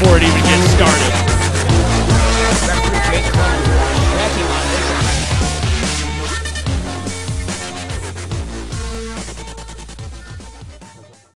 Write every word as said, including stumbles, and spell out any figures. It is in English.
before it even gets started.